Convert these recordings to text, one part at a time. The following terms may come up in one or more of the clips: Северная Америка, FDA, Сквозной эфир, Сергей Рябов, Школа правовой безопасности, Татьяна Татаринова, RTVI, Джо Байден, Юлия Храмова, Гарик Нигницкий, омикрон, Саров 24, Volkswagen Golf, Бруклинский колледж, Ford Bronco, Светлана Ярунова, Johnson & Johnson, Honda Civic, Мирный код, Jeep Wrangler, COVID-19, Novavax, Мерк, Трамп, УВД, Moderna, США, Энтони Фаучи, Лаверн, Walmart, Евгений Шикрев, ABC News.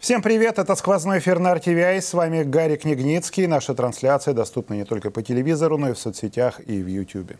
Всем привет, это сквозной эфир на RTVI, с вами Гарик Нигницкий. Наша трансляция доступна не только по телевизору, но и в соцсетях и в Ютьюбе.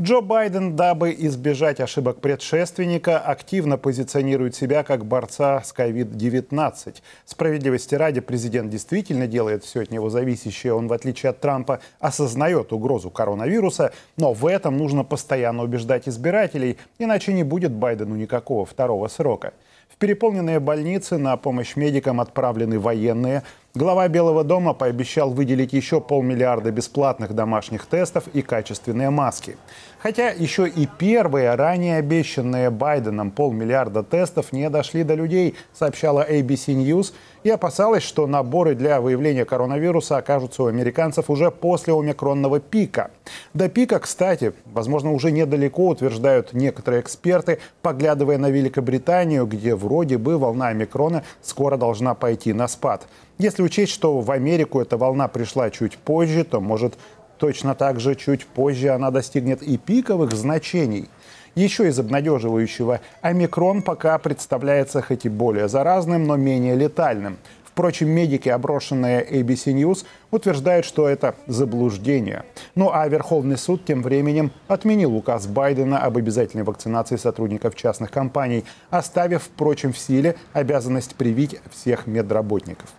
Джо Байден, дабы избежать ошибок предшественника, активно позиционирует себя как борца с COVID-19. Справедливости ради, президент действительно делает все от него зависящее. Он, в отличие от Трампа, осознает угрозу коронавируса, но в этом нужно постоянно убеждать избирателей, иначе не будет Байдену никакого второго срока. В переполненные больницы на помощь медикам отправлены военные. Глава Белого дома пообещал выделить еще полмиллиарда бесплатных домашних тестов и качественные маски. Хотя еще и первые, ранее обещанные Байденом полмиллиарда тестов, не дошли до людей, сообщала ABC News, и опасалась, что наборы для выявления коронавируса окажутся у американцев уже после омикронного пика. До пика, кстати, возможно, уже недалеко, утверждают некоторые эксперты, поглядывая на Великобританию, где вроде бы волна омикрона скоро должна пойти на спад. Если учесть, что в Америку эта волна пришла чуть позже, то, может, точно так же чуть позже она достигнет и пиковых значений. Еще из обнадеживающего: омикрон пока представляется хоть и более заразным, но менее летальным. Впрочем, медики, оброшенные ABC News, утверждают, что это заблуждение. Ну а Верховный суд тем временем отменил указ Байдена об обязательной вакцинации сотрудников частных компаний, оставив, впрочем, в силе обязанность привить всех медработников.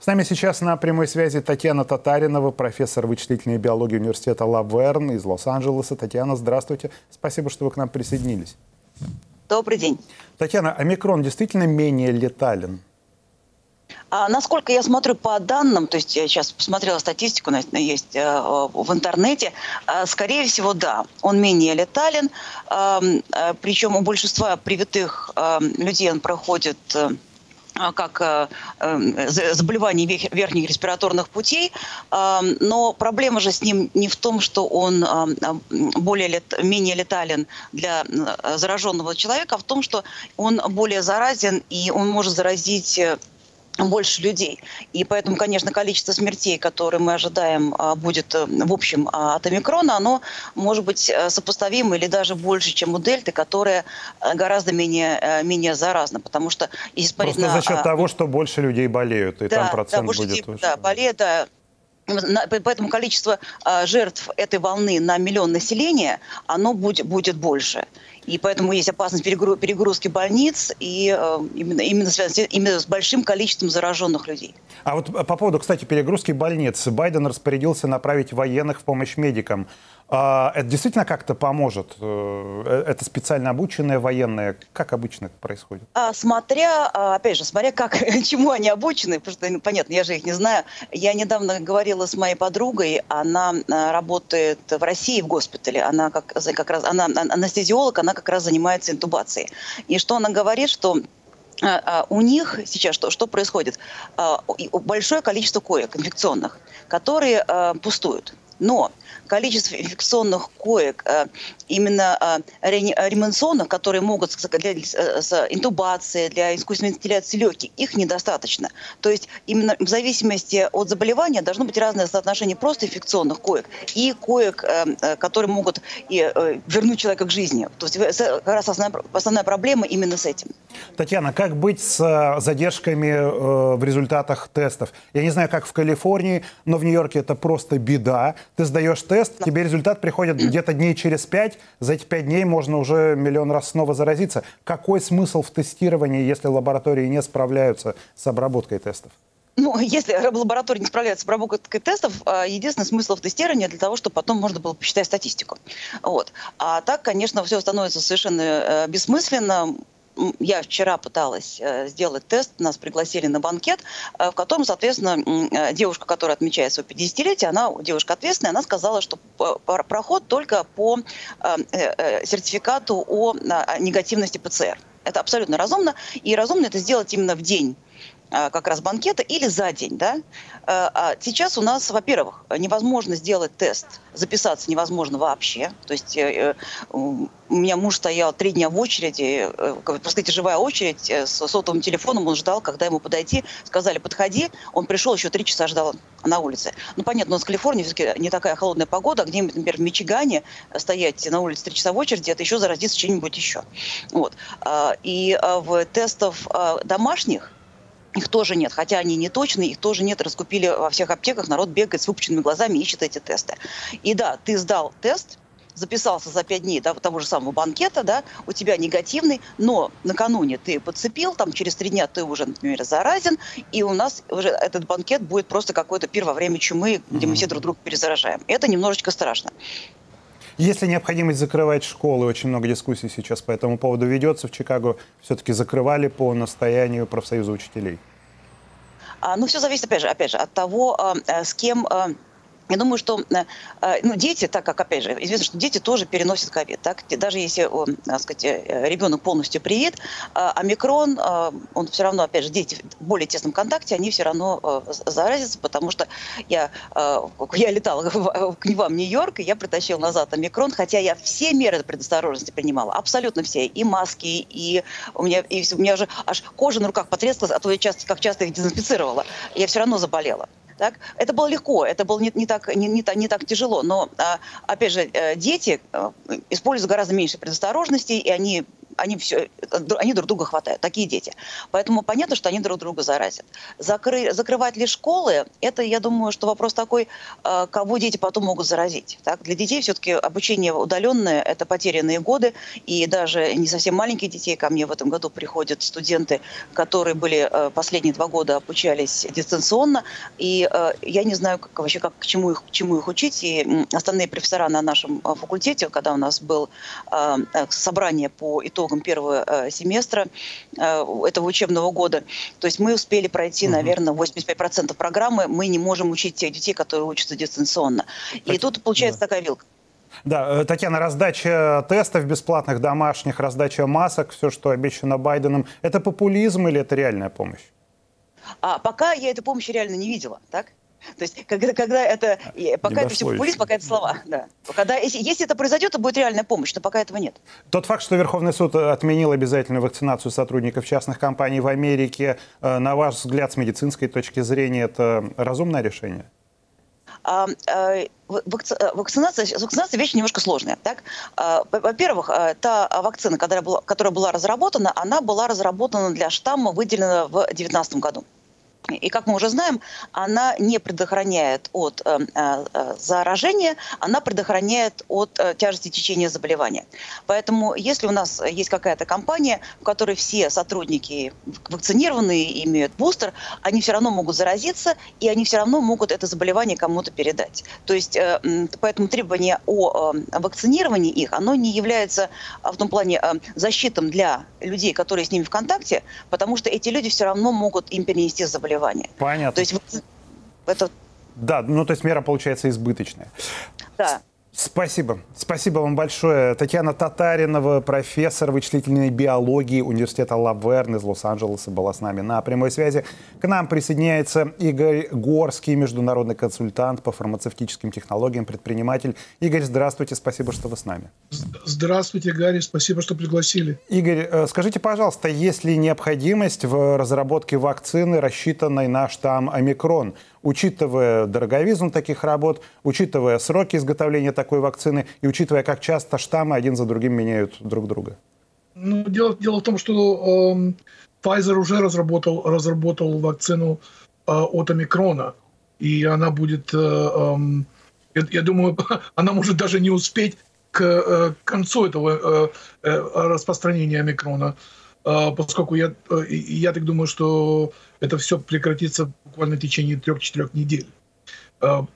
С нами сейчас на прямой связи Татьяна Татаринова, профессор вычислительной биологии университета Лаверн из Лос-Анджелеса. Татьяна, здравствуйте. Спасибо, что вы к нам присоединились. Добрый день. Татьяна, омикрон действительно менее летален? Насколько я смотрю по данным, то есть я сейчас посмотрела статистику, есть в интернете, скорее всего, да, он менее летален, причем у большинства привитых людей он проходит как заболеваний верхних респираторных путей, но проблема же с ним не в том, что он менее летален для зараженного человека, а в том, что он более заразен и он может заразить больше людей. И поэтому, конечно, количество смертей, которые мы ожидаем, будет, в общем, от омикрона, оно может быть сопоставимо или даже больше, чем у дельты, которая гораздо менее заразна. Потому что если просто на... за счет того, что больше людей болеют, и да, там процент будет людей, очень... Да, болеют, да. Поэтому количество жертв этой волны на миллион населения, оно будет больше. И поэтому есть опасность перегрузки больниц и именно с большим количеством зараженных людей. А вот по поводу, кстати, перегрузки больниц. Байден распорядился направить военных в помощь медикам. Это действительно как-то поможет? Это специально обученные военные? Как обычно это происходит? Опять же, смотря чему они обучены, потому что, понятно, я же их не знаю. Я недавно говорила с моей подругой, она работает в России в госпитале, она как раз анестезиолог, она как раз занимается интубацией. И что она говорит, что у них сейчас что происходит? Большое количество коек инфекционных, которые пустуют. Но количество инфекционных коек, именно реанимационных, которые могут с интубацией, для искусственной вентиляции легких, их недостаточно. То есть именно в зависимости от заболевания должно быть разное соотношение просто инфекционных коек и коек, которые могут вернуть человека к жизни. То есть как раз основная проблема именно с этим. Татьяна, как быть с задержками в результатах тестов? Я не знаю, как в Калифорнии, но в Нью-Йорке это просто беда. Ты сдаешь тест, тебе результат приходит где-то дней через 5. За эти 5 дней можно уже миллион раз снова заразиться. Какой смысл в тестировании, если лаборатории не справляются с обработкой тестов? Если лаборатории не справляются с обработкой тестов, единственный смысл в тестировании для того, чтобы потом можно было посчитать статистику. Вот. А так, конечно, все становится совершенно бессмысленно. Я вчера пыталась сделать тест, нас пригласили на банкет, в котором, соответственно, девушка, которая отмечает свое 50-летие, она девушка ответственная, она сказала, что проход только по сертификату о негативности ПЦР. Это абсолютно разумно, и разумно это сделать именно в день как раз банкета или за день, да? А сейчас у нас, во-первых, невозможно сделать тест, записаться невозможно вообще. То есть у меня муж стоял 3 дня в очереди, простите, живая очередь с сотовым телефоном, он ждал, когда ему подойти, сказали, подходи, он пришел, еще 3 часа ждал на улице. Ну, понятно, у нас в Калифорнии все-таки не такая холодная погода, а где-нибудь, например, в Мичигане стоять на улице 3 часа в очереди, это еще заразиться чем-нибудь еще. Вот. И в тестов домашних их тоже нет, хотя они не точные, их тоже нет, раскупили во всех аптеках, народ бегает с выпученными глазами, ищет эти тесты. И да, ты сдал тест, записался за 5 дней до того же самого банкета, да, у тебя негативный, но накануне ты подцепил, там через 3 дня ты уже, например, заразен, и у нас уже этот банкет будет просто какой-то пир во время чумы, где мы все друг друга перезаражаем. Это немножечко страшно. Есть ли необходимость закрывать школы? Очень много дискуссий сейчас по этому поводу ведется. В Чикаго все-таки закрывали по настоянию профсоюза учителей. Ну, все зависит, опять же от того, с кем... Я думаю, что дети, так как, опять же, известно, что дети тоже переносят ковид. Даже если, так сказать, ребенок полностью привит, омикрон, он все равно, опять же, дети в более тесном контакте, они все равно заразятся, потому что я летала к вам в Нью-Йорк, и я притащила назад омикрон, хотя я все меры предосторожности принимала, абсолютно все, и маски, и у меня уже аж кожа на руках потрескалась, а то я часто их дезинфицировала, я все равно заболела. Так? Это было легко, это было не так тяжело, но, опять же, дети используют гораздо меньше предосторожностей, и они друг друга хватают, такие дети. Поэтому понятно, что они друг друга заразят. Закрывать ли школы, это, я думаю, что вопрос такой, кого дети потом могут заразить. Так? Для детей все-таки обучение удаленное, это потерянные годы, и даже не совсем маленьких детей, ко мне в этом году приходят студенты, которые были последние 2 года обучались дистанционно, и я не знаю, к чему их учить, и остальные профессора на нашем факультете, когда у нас было собрание по итогам первого семестра этого учебного года. То есть мы успели пройти, наверное, 85% программы. Мы не можем учить тех детей, которые учатся дистанционно. И тут получается такая вилка. Да, Татьяна, раздача тестов бесплатных, домашних, раздача масок, все, что обещано Байденом, это популизм или это реальная помощь? Пока я этой помощи реально не видела, так? То есть, когда это... Пока это все популизм, пока это слова. Да. Когда, если это произойдет, то будет реальная помощь, но пока этого нет. Тот факт, что Верховный суд отменил обязательную вакцинацию сотрудников частных компаний в Америке, на ваш взгляд, с медицинской точки зрения, это разумное решение? Вакцинация вещь немножко сложная. Так? Во-первых, та вакцина, которая была разработана, она была разработана для штамма, выделена в 2019 году. И, как мы уже знаем, она не предохраняет от заражения, она предохраняет от тяжести течения заболевания. Поэтому, если у нас есть какая-то компания, в которой все сотрудники вакцинированные, имеют бустер, они все равно могут заразиться, и они все равно могут это заболевание кому-то передать. То есть, поэтому требование о вакцинировании их, оно не является в том плане защитом для людей, которые с ними в контакте, потому что эти люди все равно могут им перенести заболевание. Понятно. То есть, это... Да, ну то есть мера получается избыточная. Да. Спасибо. Спасибо вам большое. Татьяна Татаринова, профессор вычислительной биологии университета Лаверн из Лос-Анджелеса, была с нами на прямой связи. К нам присоединяется Игорь Горский, международный консультант по фармацевтическим технологиям, предприниматель. Игорь, здравствуйте, спасибо, что вы с нами. Здравствуйте, Гарри, спасибо, что пригласили. Игорь, скажите, пожалуйста, есть ли необходимость в разработке вакцины, рассчитанной на штамм омикрон? Учитывая дороговизну таких работ, учитывая сроки изготовления такой вакцины и учитывая, как часто штаммы один за другим меняют друг друга? Ну, дело в том, что Pfizer уже разработал вакцину от омикрона. И она будет, я думаю, она может даже не успеть к концу этого распространения омикрона. Поскольку я так думаю, что это все прекратится буквально в течение 3-4 недель.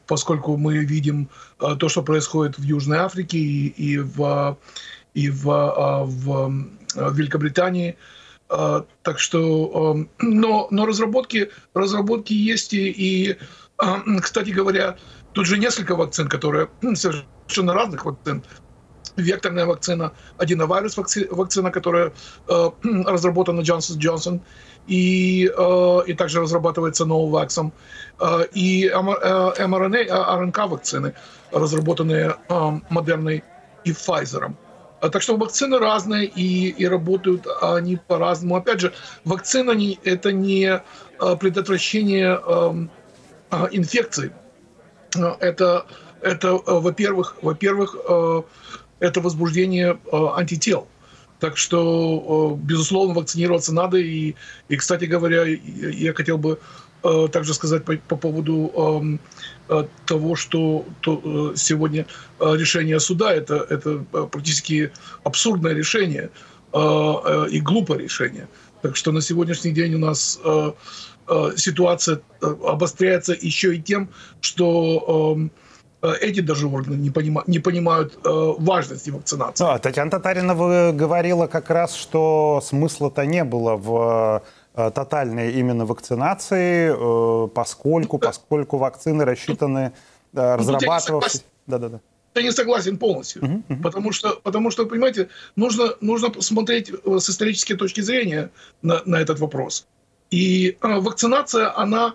Поскольку мы видим то, что происходит в Южной Африке и в Великобритании. Так что, но разработки есть. И, кстати говоря, тут же несколько вакцин, которые совершенно разных вакцин, векторная вакцина, аденовирус вакцина, которая разработана Johnson Johnson, и также разрабатывается Новаваксом, и mRNA, РНК-вакцины, разработанные Moderna и Pfizer. Так что вакцины разные, и работают они по-разному. Опять же, вакцина – это не предотвращение инфекции. Это во-первых, это возбуждение антител. Так что, безусловно, вакцинироваться надо. И, кстати говоря, я хотел бы также сказать по поводу того, что сегодня решение суда – это практически абсурдное решение и глупое решение. Так что на сегодняшний день у нас ситуация обостряется еще и тем, что эти даже органы не понимают важности вакцинации. Татьяна Татаринова говорила как раз, что смысла-то не было в тотальной именно вакцинации, поскольку вакцины рассчитаны, разрабатывались. Да. Я не согласен полностью, потому что, понимаете, нужно смотреть с исторической точки зрения на этот вопрос. И вакцинация, она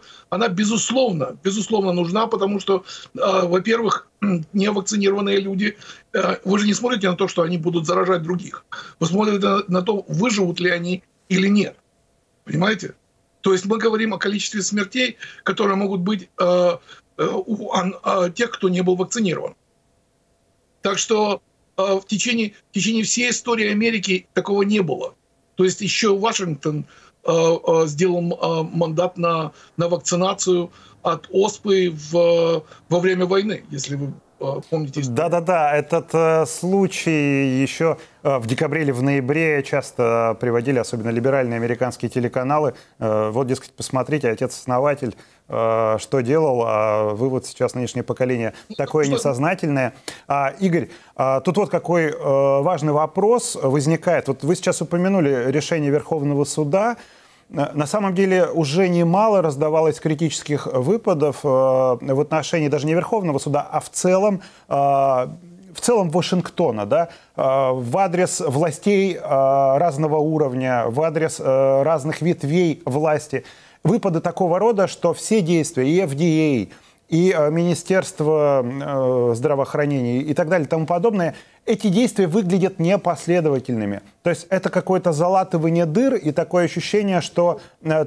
безусловно нужна, потому что, во-первых, невакцинированные люди, вы же не смотрите на то, что они будут заражать других. Вы смотрите на то, выживут ли они или нет. Понимаете? То есть мы говорим о количестве смертей, которые могут быть у тех, кто не был вакцинирован. Так что в течение всей истории Америки такого не было. То есть еще Вашингтон сделал мандат на вакцинацию от оспы во время войны, если вы помните. Да, этот случай еще в декабре или в ноябре часто приводили, особенно либеральные американские телеканалы. Вот, дескать, посмотрите, отец-основатель что делал, а вывод сейчас нынешнее поколение такое несознательное. Игорь, тут вот какой важный вопрос возникает. Вот вы сейчас упомянули решение Верховного суда. На самом деле уже немало раздавалось критических выпадов в отношении даже не Верховного суда, а в целом Вашингтона, да, в адрес властей разного уровня, в адрес разных ветвей власти. Выпады такого рода, что все действия и FDA, и Министерство здравоохранения и так далее, тому подобное, эти действия выглядят непоследовательными. То есть это какое-то залатывание дыр и такое ощущение, что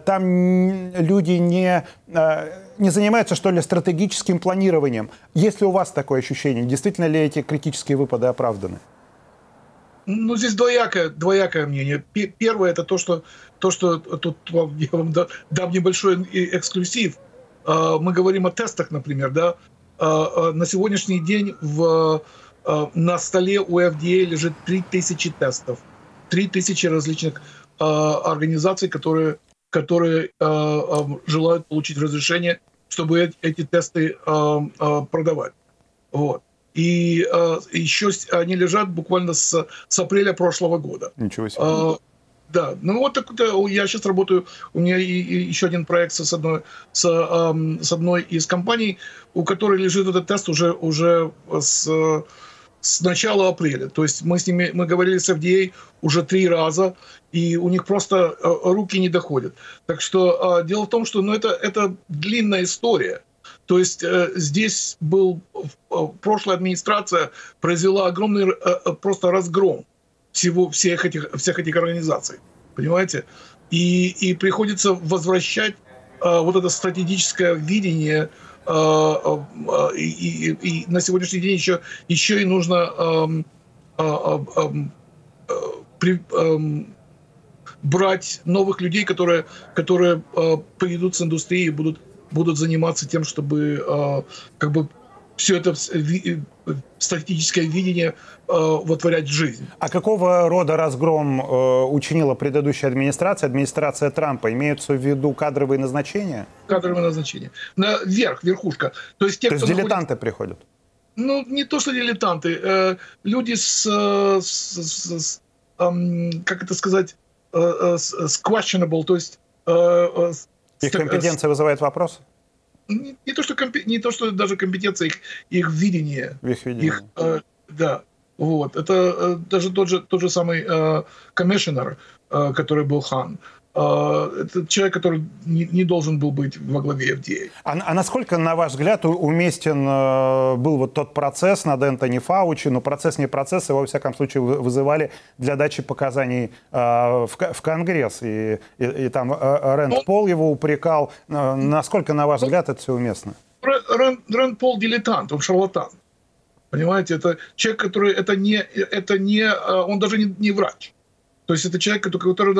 там люди не занимаются, что ли, стратегическим планированием. Есть ли у вас такое ощущение? Действительно ли эти критические выпады оправданы? Ну, здесь двоякое мнение. Первое – это то, что тут я вам дам небольшой эксклюзив. Мы говорим о тестах, например, да. На сегодняшний день на столе у FDA лежит 3000 тестов, 3000 различных организаций, которые желают получить разрешение, чтобы эти тесты продавать. Вот. И еще они лежат буквально с апреля прошлого года. Ничего себе. Да, ну вот так-то я сейчас работаю, у меня еще один проект с одной из компаний, у которой лежит этот тест уже с начала апреля. То есть мы говорили с FDA уже 3 раза, и у них просто руки не доходят. Так что дело в том, что это длинная история. То есть здесь прошлая администрация произвела огромный просто разгром всех этих организаций, понимаете? И приходится возвращать вот это стратегическое видение, и на сегодняшний день еще и нужно брать новых людей, которые придут с индустрии и будут заниматься тем, чтобы как бы все это стратегическое видение вытворять в жизнь. А какого рода разгром учинила предыдущая администрация Трампа? Имеются в виду кадровые назначения? Кадровые назначения. Верхушка. То есть дилетанты приходят? Ну, не то, что дилетанты. Люди с questionable, то есть... Их компетенция вызывает вопрос? Не то, что даже компетенция, их видение. Их видение. Да. Вот. Это даже тот же самый коммишнер, который был Хан. Это человек, который не должен был быть во главе FDA. А насколько, на ваш взгляд, уместен был вот тот процесс над Энтони Фаучи? Но процесс не процесс, его, во всяком случае, вызывали для дачи показаний в Конгресс. И там Рэнд Пол его упрекал. Насколько, на ваш взгляд, это все уместно? Рэнд Пол дилетант, он шарлатан. Понимаете, это человек, который... он даже не врач. То есть это человек, который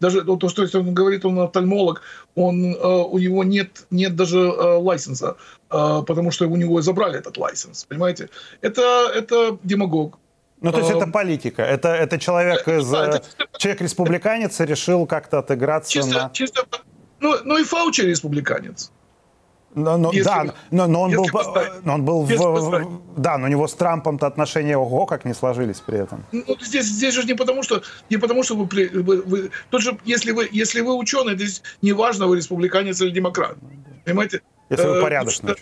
даже то, что он говорит, он офтальмолог, у него нет даже лайсенса, потому что у него забрали этот лайсенс, понимаете? Это демагог. Ну, то есть это политика, это человек, человек-республиканец решил как-то отыграться Ну и Фаучи республиканец. Но у него с Трампом-то отношения ого как не сложились при этом. Ну, здесь же не потому что вы тут же, если вы ученый, здесь не важно, вы республиканец или демократ, понимаете? Если вы порядочный.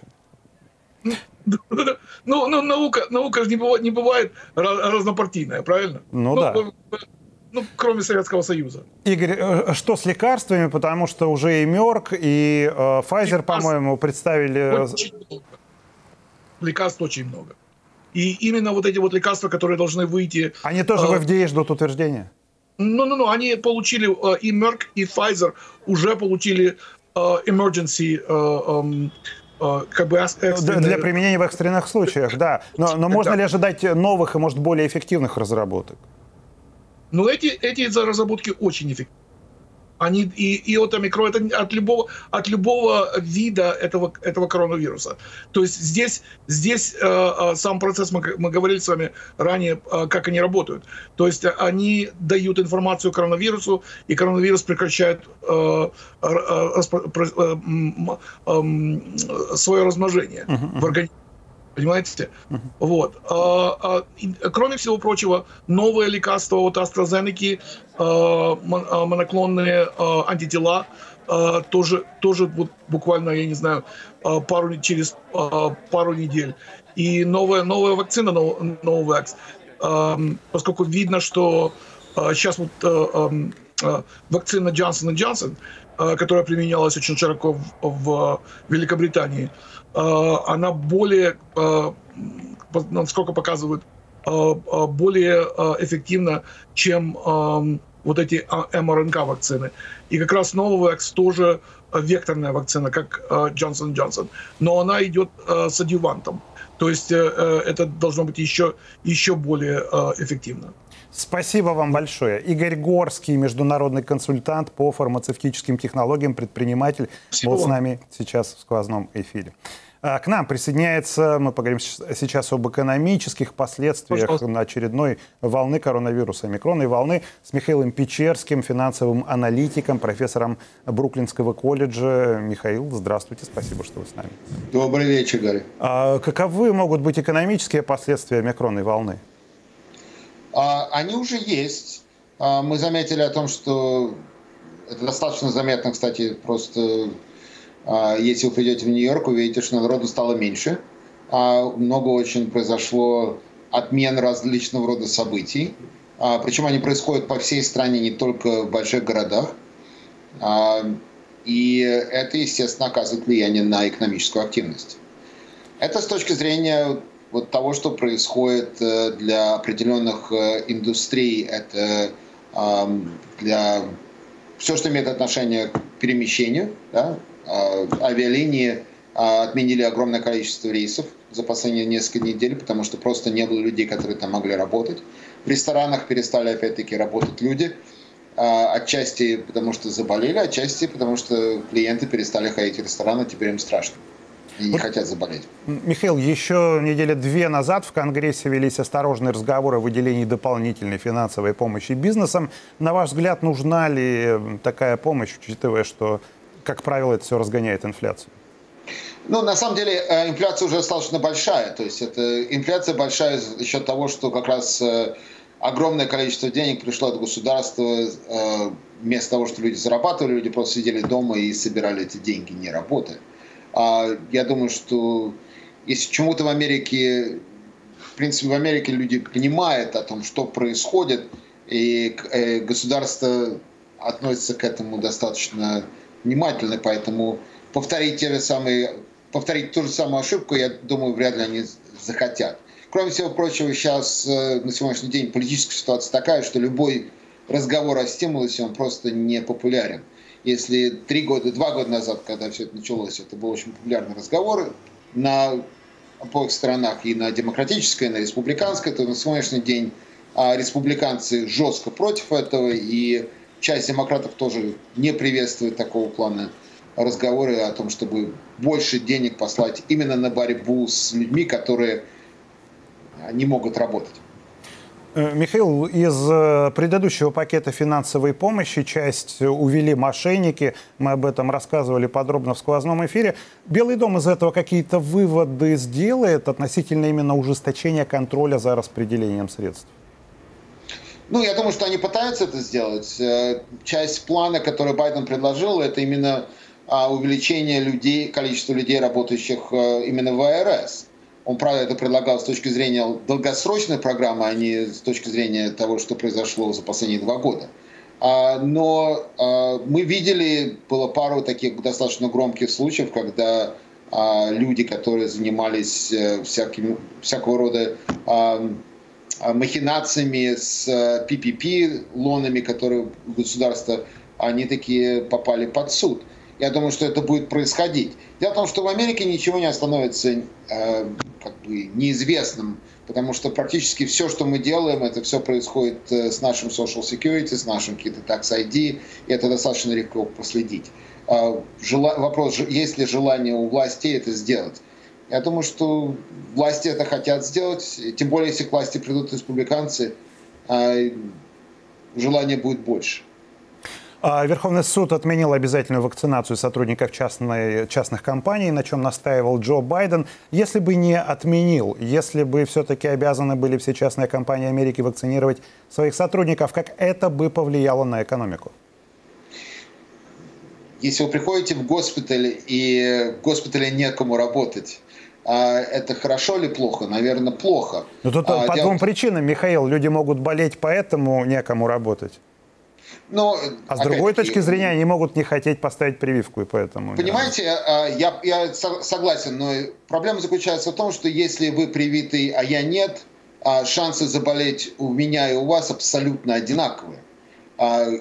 Ну, наука же не бывает разнопартийная, правильно? Ну да. Ну, кроме Советского Союза. Игорь, что с лекарствами? Потому что уже и Мерк, и Pfizer, по-моему, представили... Лекарств очень много. И именно вот эти вот лекарства, которые должны выйти... Они тоже в FDA ждут утверждения? Ну, они получили, и Мерк, и Pfizer уже получили emergency... Для применения в экстренных случаях, да. Но можно ли ожидать новых и, может, более эффективных разработок? Но эти разработки очень эффективны. Они и от омикрона, это от любого вида этого коронавируса. То есть здесь сам процесс, мы говорили с вами ранее, как они работают. То есть они дают информацию коронавирусу, и коронавирус прекращает свое размножение в организме. Понимаете? Вот. Кроме всего прочего, новые лекарства от AstraZeneca, моноклонные антитела, тоже вот буквально, я не знаю, через пару недель. И новая вакцина, Новавакс, поскольку видно, что сейчас вот вакцина Johnson & Johnson, которая применялась очень широко в Великобритании, она более, насколько показывают, более эффективна, чем вот эти mRNA-вакцины. И как раз Novavax тоже векторная вакцина, как Johnson & Johnson. Но она идет с адъювантом. То есть это должно быть еще более эффективно. Спасибо вам большое. Игорь Горский, международный консультант по фармацевтическим технологиям, предприниматель, был с нами сейчас в сквозном эфире. К нам присоединяется, мы поговорим сейчас об экономических последствиях очередной волны коронавируса, омикронной волны, с Михаилом Печерским, финансовым аналитиком, профессором Бруклинского колледжа. Михаил, здравствуйте, спасибо, что вы с нами. Добрый вечер, Гарри. Каковы могут быть экономические последствия омикронной волны? Они уже есть. Мы заметили о том, что это достаточно заметно, кстати, просто... Если вы придете в Нью-Йорк, увидите, что народу стало меньше. Много очень произошло отмен различного рода событий. Причем они происходят по всей стране, не только в больших городах. И это, естественно, оказывает влияние на экономическую активность. Это с точки зрения вот того, что происходит для определенных индустрий. Это для все, что имеет отношение к перемещению, да? Авиалинии отменили огромное количество рейсов за последние несколько недель, потому что просто не было людей, которые там могли работать. В ресторанах перестали опять-таки работать люди, отчасти потому что заболели, отчасти потому что клиенты перестали ходить в рестораны, теперь им страшно. И не хотят заболеть. Михаил, еще недели две назад в Конгрессе велись осторожные разговоры о выделении дополнительной финансовой помощи бизнесам. На ваш взгляд, нужна ли такая помощь, учитывая, что, как правило, это все разгоняет инфляцию? Ну, на самом деле, инфляция уже достаточно большая. То есть это инфляция большая за счет того, что как раз огромное количество денег пришло от государства. Вместо того, что люди зарабатывали, люди просто сидели дома и собирали эти деньги, не работая. Я думаю, что если чему-то в Америке в принципе, в Америке люди понимают о том, что происходит, и государство относится к этому достаточно внимательно, поэтому повторить ту же самую ошибку, я думаю, вряд ли они захотят. Кроме всего прочего, сейчас на сегодняшний день политическая ситуация такая, что любой разговор о стимулусе, он просто не популярен. Если два года назад, когда все это началось, это был очень популярный разговор на обоих сторонах, и на демократической, и на республиканской, то на сегодняшний день республиканцы жестко против этого, и часть демократов тоже не приветствует такого плана разговоры о том, чтобы больше денег послать именно на борьбу с людьми, которые не могут работать. Михаил, из предыдущего пакета финансовой помощи часть увели мошенники. Мы об этом рассказывали подробно в сквозном эфире. Белый дом из этого какие-то выводы сделает относительно именно ужесточения контроля за распределением средств? Ну, я думаю, что они пытаются это сделать. Часть плана, который Байден предложил, это именно увеличение количества людей, работающих именно в АРС. Он, правда, это предлагал с точки зрения долгосрочной программы, а не с точки зрения того, что произошло за последние 2 года. Но мы видели, было пару таких достаточно громких случаев, когда люди, которые занимались всякого рода махинациями с PPP-лонами, которые государство, они такие попали под суд. Я думаю, что это будет происходить. Дело в том, что в Америке ничего не остановится как бы неизвестным, потому что практически все, что мы делаем, это все происходит с нашим Social Security, с нашим какие-то Tax ID, и это достаточно легко проследить. Вопрос, есть ли желание у властей это сделать. Я думаю, что власти это хотят сделать, тем более, если к власти придут республиканцы, желания будет больше. Верховный суд отменил обязательную вакцинацию сотрудников частных компаний, на чем настаивал Джо Байден. Если бы не отменил, если бы все-таки обязаны были все частные компании Америки вакцинировать своих сотрудников, как это бы повлияло на экономику? Если вы приходите в госпиталь, и в госпитале некому работать, это хорошо или плохо? Наверное, плохо. Но тут по двум причинам, Михаил. Люди могут болеть, поэтому некому работать. Но, а с другой точки зрения, они могут не хотеть поставить прививку, и поэтому... Понимаете, я согласен, но проблема заключается в том, что если вы привитый, а я нет, шансы заболеть у меня и у вас абсолютно одинаковые.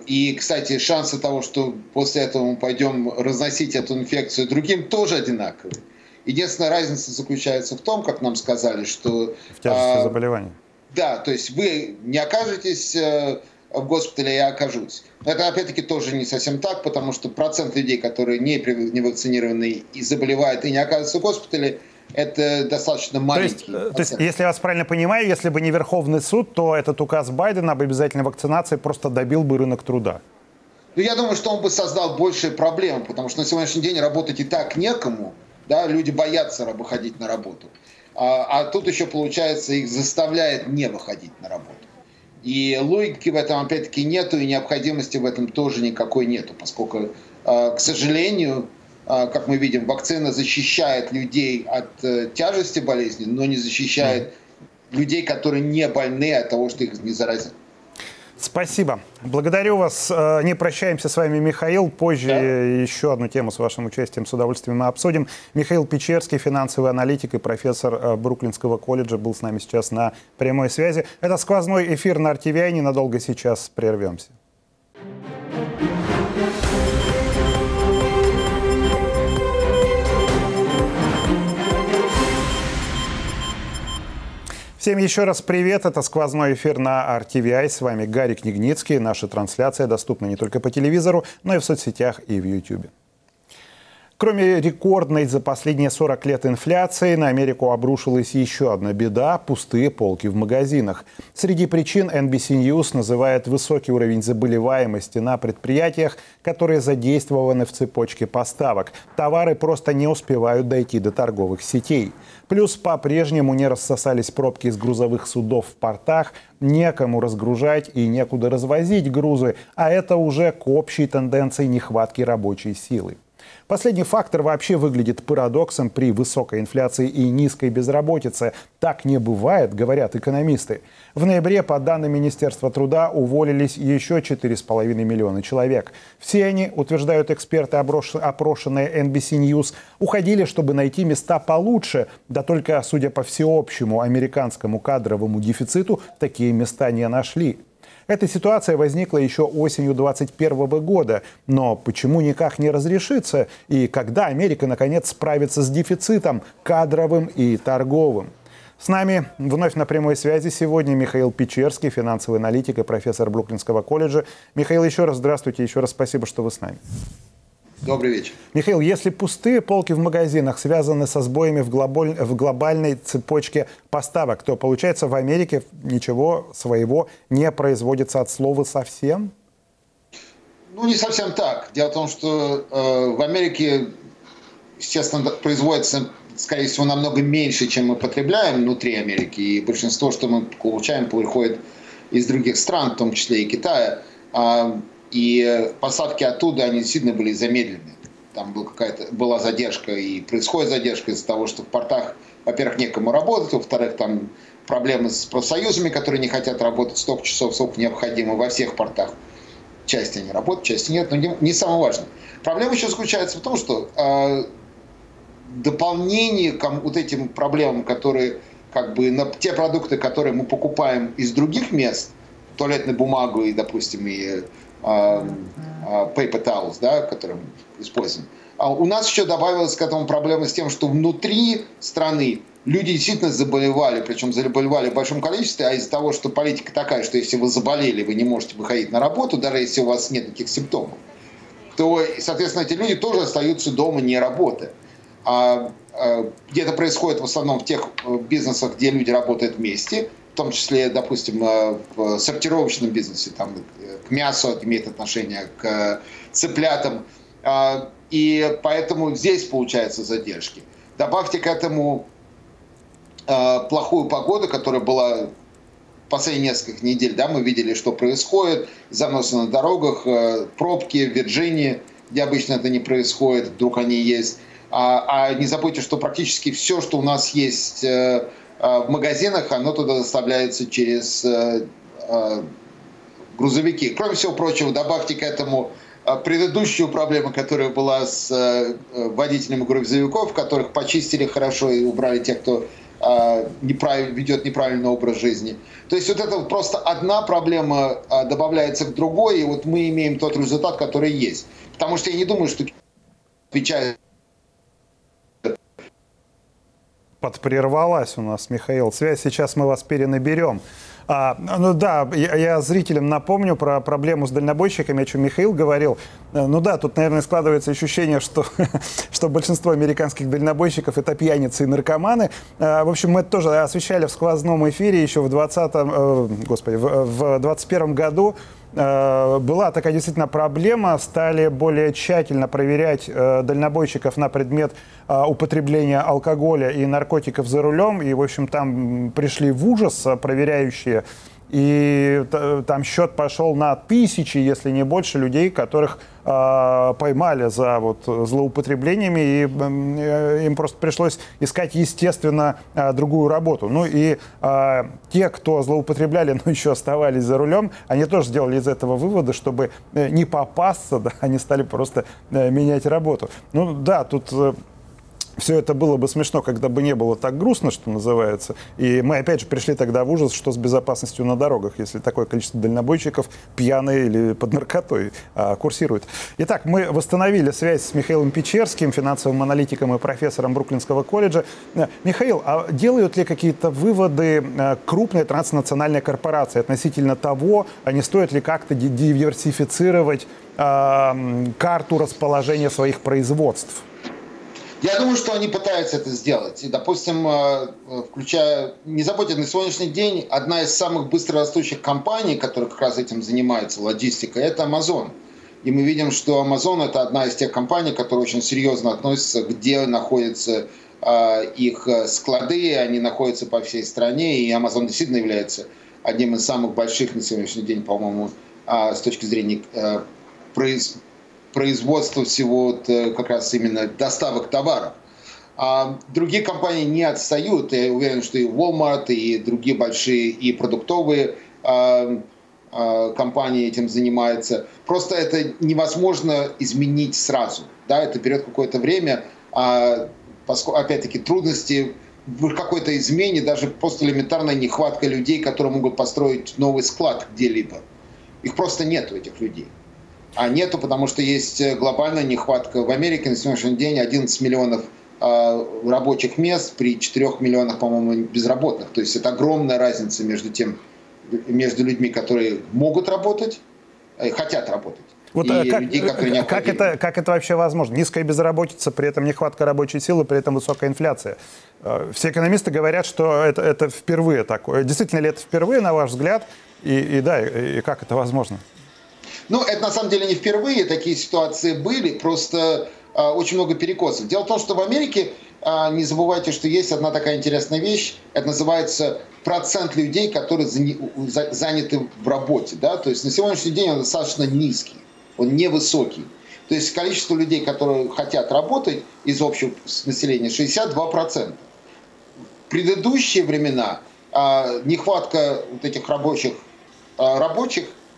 И, кстати, шансы того, что после этого мы пойдем разносить эту инфекцию другим, тоже одинаковые. Единственная разница заключается в том, как нам сказали, что... В тяжести заболевания. Да, то есть вы не окажетесь... в госпитале я окажусь. Но это, опять-таки, тоже не совсем так, потому что процент людей, которые не вакцинированы и заболевают, и не оказываются в госпитале, это достаточно маленький процент. То есть, если я вас правильно понимаю, если бы не Верховный суд, то этот указ Байдена об обязательной вакцинации просто добил бы рынок труда. Ну, я думаю, что он бы создал большие проблемы, потому что на сегодняшний день работать и так некому. Да, люди боятся выходить на работу. А тут еще, получается, их заставляет не выходить на работу. И логики в этом, опять-таки, нету, и необходимости в этом тоже никакой нету, поскольку, к сожалению, как мы видим, вакцина защищает людей от тяжести болезни, но не защищает людей, которые не больны, от того, что их не заразят. Спасибо. Благодарю вас. Не прощаемся с вами, Михаил. Позже еще одну тему с вашим участием с удовольствием мы обсудим. Михаил Печерский, финансовый аналитик и профессор Бруклинского колледжа, был с нами сейчас на прямой связи. Это сквозной эфир на RTVI. Ненадолго сейчас прервемся. Всем еще раз привет. Это сквозной эфир на RTVI. С вами Гарик Нигницкий. Наша трансляция доступна не только по телевизору, но и в соцсетях и в YouTube. Кроме рекордной за последние 40 лет инфляции, на Америку обрушилась еще одна беда – пустые полки в магазинах. Среди причин ABC News называет высокий уровень заболеваемости на предприятиях, которые задействованы в цепочке поставок. Товары просто не успевают дойти до торговых сетей. Плюс по-прежнему не рассосались пробки из грузовых судов в портах, некому разгружать и некуда развозить грузы, а это уже к общей тенденции нехватки рабочей силы. Последний фактор вообще выглядит парадоксом при высокой инфляции и низкой безработице. Так не бывает, говорят экономисты. В ноябре, по данным Министерства труда, уволились еще 4,5 миллиона человек. Все они, утверждают эксперты, опрошенные ABC News, уходили, чтобы найти места получше. Да только, судя по всеобщему американскому кадровому дефициту, такие места не нашли. Эта ситуация возникла еще осенью 2021 года. Но почему никак не разрешится? И когда Америка, наконец, справится с дефицитом кадровым и торговым? С нами вновь на прямой связи сегодня Михаил Печерский, финансовый аналитик и профессор Бруклинского колледжа. Михаил, еще раз здравствуйте, еще раз спасибо, что вы с нами. Добрый вечер. Михаил, если пустые полки в магазинах связаны со сбоями в глобальной цепочке поставок, то, получается, в Америке ничего своего не производится от слова совсем? Ну, не совсем так. Дело в том, что в Америке, естественно, производится, скорее всего, намного меньше, чем мы потребляем внутри Америки. И большинство, что мы получаем, приходит из других стран, в том числе и Китая. И поставки оттуда, они действительно были замедлены. Там была задержка, и происходит задержка из-за того, что в портах, во-первых, некому работать, во-вторых, там проблемы с профсоюзами, которые не хотят работать столько часов, сколько необходимо во всех портах. Часть они работают, часть нет, но не самое важное. Проблема еще заключается в том, что дополнение к вот этим проблемам, которые как бы на те продукты, которые мы покупаем из других мест, туалетную бумагу и, допустим, и paper towels, да, которые мы используем. А у нас еще добавилась к этому проблема с тем, что внутри страны люди действительно заболевали, причем заболевали в большом количестве, а из-за того, что политика такая, что если вы заболели, вы не можете выходить на работу, даже если у вас нет никаких симптомов, то, соответственно, эти люди тоже остаются дома, не работая. Где-то происходит в основном в тех бизнесах, где люди работают вместе, в том числе, допустим, в сортировочном бизнесе, там, к мясу имеет отношение, к цыплятам. И поэтому здесь получаются задержки. Добавьте к этому плохую погоду, которая была последние несколько недель. Да, мы видели, что происходит. Заносы на дорогах, пробки в Вирджинии, где обычно это не происходит, вдруг они есть. А не забудьте, что практически все, что у нас есть в магазинах, оно туда доставляется через грузовики. Кроме всего прочего, добавьте к этому предыдущую проблему, которая была с водителями грузовиков, которых почистили хорошо и убрали тех, кто ведет неправильный образ жизни. То есть вот это просто одна проблема добавляется к другой, и вот мы имеем тот результат, который есть. Потому что я не думаю, что отвечает. Подпрервалась у нас, Михаил, связь. Сейчас мы вас перенаберем. Ну да, я зрителям напомню про проблему с дальнобойщиками, о чем Михаил говорил. Ну да, тут, наверное, складывается ощущение, что большинство американских дальнобойщиков — это пьяницы и наркоманы. В общем, мы это тоже освещали в сквозном эфире еще в 2021 году. Была такая действительно проблема, стали более тщательно проверять дальнобойщиков на предмет употребления алкоголя и наркотиков за рулем, и, в общем, там пришли в ужас проверяющие, и там счет пошел на тысячи, если не больше, людей, которых поймали за вот злоупотреблениями, и им просто пришлось искать, естественно, другую работу. Ну и те, кто злоупотребляли, но еще оставались за рулем, они тоже сделали из этого выводы, чтобы не попасться, да, они стали просто менять работу. Ну да, тут все это было бы смешно, когда бы не было так грустно, что называется. И мы опять же пришли тогда в ужас, что с безопасностью на дорогах, если такое количество дальнобойщиков пьяные или под наркотой курсирует. Итак, мы восстановили связь с Михаилом Печерским, финансовым аналитиком и профессором Бруклинского колледжа. Михаил, а делают ли какие-то выводы крупные транснациональные корпорации относительно того, а не стоит ли как-то диверсифицировать карту расположения своих производств? Я думаю, что они пытаются это сделать. И, допустим, не забудьте, на сегодняшний день одна из самых быстрорастущих компаний, которая как раз этим занимается, логистикой, это Amazon. И мы видим, что Amazon — это одна из тех компаний, которые очень серьезно относятся, где находятся их склады, они находятся по всей стране, и Amazon действительно является одним из самых больших на сегодняшний день, по-моему, с точки зрения производства всего как раз именно доставок товаров. А другие компании не отстают. Я уверен, что и Walmart, и другие большие, и продуктовые компании этим занимаются. Просто это невозможно изменить сразу. Да, это берет какое-то время, поскольку, опять-таки, трудности в какой-то измене, даже просто элементарная нехватка людей, которые могут построить новый склад где-либо. Их просто нету, этих людей. А нету, потому что есть глобальная нехватка. В Америке на сегодняшний день 11 миллионов рабочих мест при 4 миллионах, по-моему, безработных. То есть это огромная разница между людьми, которые могут работать и хотят работать. Вот как это вообще возможно? Низкая безработица, при этом нехватка рабочей силы, при этом высокая инфляция. Все экономисты говорят, что это впервые такое. Действительно ли это впервые, на ваш взгляд? И как это возможно? Ну, это на самом деле не впервые. Такие ситуации были, просто очень много перекосов. Дело в том, что в Америке, не забывайте, что есть одна такая интересная вещь. Это называется процент людей, которые заняты в работе. Да? То есть на сегодняшний день он достаточно низкий. Он невысокий. То есть количество людей, которые хотят работать из общего населения, 62%. В предыдущие времена нехватка вот этих рабочих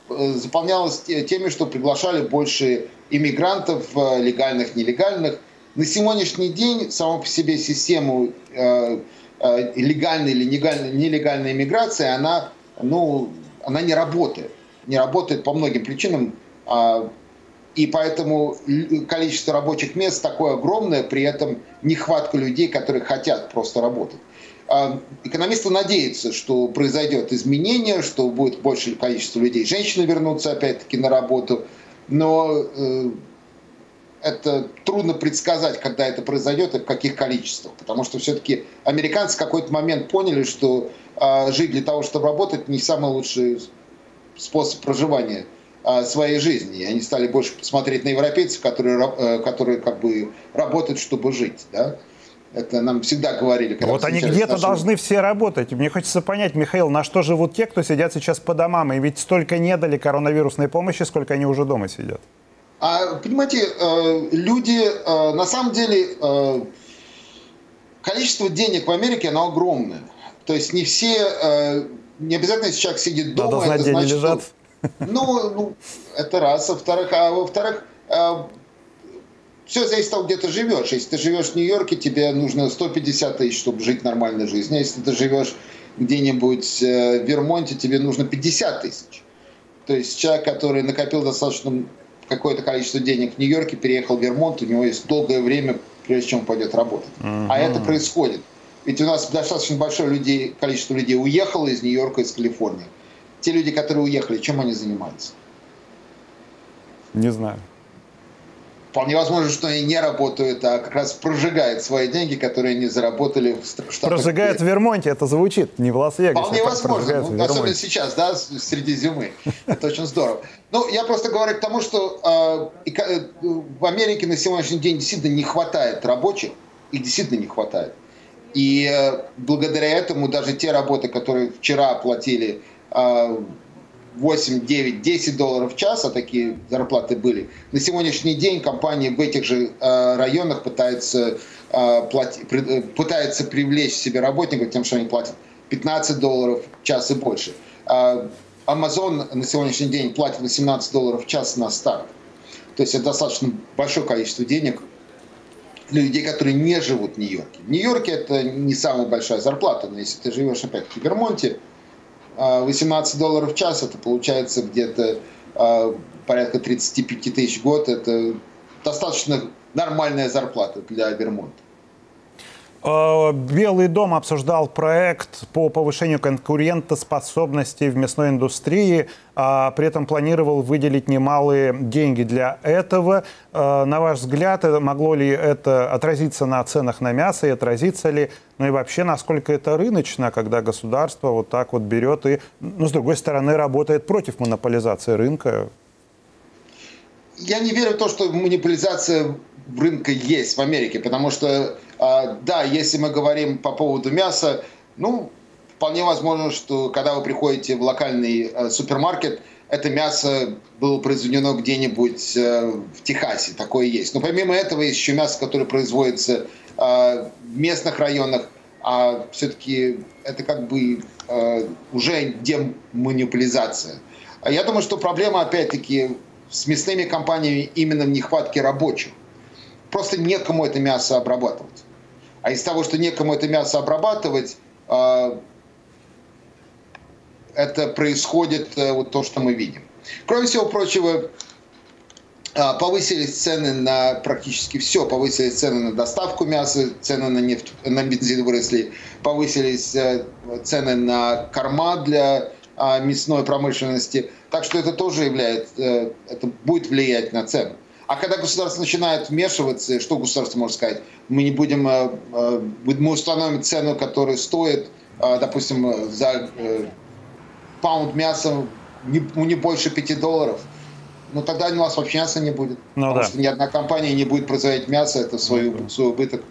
заполнялась теми, что приглашали больше иммигрантов, легальных, нелегальных. На сегодняшний день сама по себе систему легальной или нелегальной иммиграции, она не работает. Не работает по многим причинам. И поэтому количество рабочих мест такое огромное, при этом нехватка людей, которые хотят просто работать. Экономисты надеются, что произойдет изменение, что будет большее количество людей. Женщины вернутся опять-таки на работу, но это трудно предсказать, когда это произойдет и в каких количествах. Потому что все-таки американцы в какой-то момент поняли, что жить для того, чтобы работать, не самый лучший способ проживания своей жизни. И они стали больше смотреть на европейцев, которые как бы работают, чтобы жить. Да? Это нам всегда говорили. Вот они где-то должны все работать. Мне хочется понять, Михаил, на что живут те, кто сидят сейчас по домам? И ведь столько не дали коронавирусной помощи, сколько они уже дома сидят. Понимаете, люди, на самом деле, количество денег в Америке, оно огромное. То есть не все, не обязательно, если человек сидит дома, да, это значит, лежат. Ну, это раз. Во-вторых, все зависит от того, где ты живешь. Если ты живешь в Нью-Йорке, тебе нужно 150 тысяч, чтобы жить нормальной жизнью. Если ты живешь где-нибудь в Вермонте, тебе нужно 50 тысяч. То есть человек, который накопил достаточно какое-то количество денег в Нью-Йорке, переехал в Вермонт, у него есть долгое время, прежде чем он пойдет работать. А это происходит. Ведь у нас достаточно большое количество людей уехало из Нью-Йорка, из Калифорнии. Те люди, которые уехали, чем они занимаются? Не знаю. Вполне возможно, что они не работают, а как раз прожигают свои деньги, которые они заработали в Штатах. Прожигают в Вермонте, это звучит, не в Лас-Вегасе. Вполне возможно, особенно сейчас, да, среди зимы. Это очень здорово. Ну, я просто говорю к тому, что в Америке на сегодняшний день действительно не хватает рабочих, их действительно не хватает. И благодаря этому даже те работы, которые вчера оплатили 8, 9, 10 долларов в час, а такие зарплаты были, на сегодняшний день компании в этих же районах пытаются привлечь себе работников тем, что они платят 15 долларов в час и больше. Amazon на сегодняшний день платит 18 долларов в час на старт. То есть это достаточно большое количество денег для людей, которые не живут в Нью-Йорке. В Нью-Йорке это не самая большая зарплата, но если ты живешь опять-таки в Вермонте, 18 долларов в час, это получается где-то порядка 35 тысяч в год. Это достаточно нормальная зарплата для Вермонта. Белый дом обсуждал проект по повышению конкурентоспособности в мясной индустрии, а при этом планировал выделить немалые деньги для этого. На ваш взгляд, могло ли это отразиться на ценах на мясо и отразится ли, ну и вообще, насколько это рыночно, когда государство вот так вот берет и, ну, с другой стороны, работает против монополизации рынка? Я не верю в то, что монополизация рынка есть в Америке, потому что да, если мы говорим по поводу мяса, ну, вполне возможно, что когда вы приходите в локальный супермаркет, это мясо было произведено где-нибудь в Техасе, такое есть. Но помимо этого есть еще мясо, которое производится в местных районах, а все-таки это как бы уже демонополизация. Я думаю, что проблема опять-таки с мясными компаниями именно в нехватке рабочих. Просто некому это мясо обрабатывать. А из того, что некому это мясо обрабатывать, это происходит вот то, что мы видим. Кроме всего прочего, повысились цены на практически все. Повысились цены на доставку мяса, цены на нефть, на бензин выросли, повысились цены на корма для мясной промышленности. Так что это тоже это будет влиять на цену. А когда государство начинает вмешиваться, что государство может сказать? Мы установим цену, которая стоит, допустим, за паунд мяса не больше $5. Но тогда у нас вообще мяса не будет. Потому что ни одна компания не будет производить мясо, это свой убыток.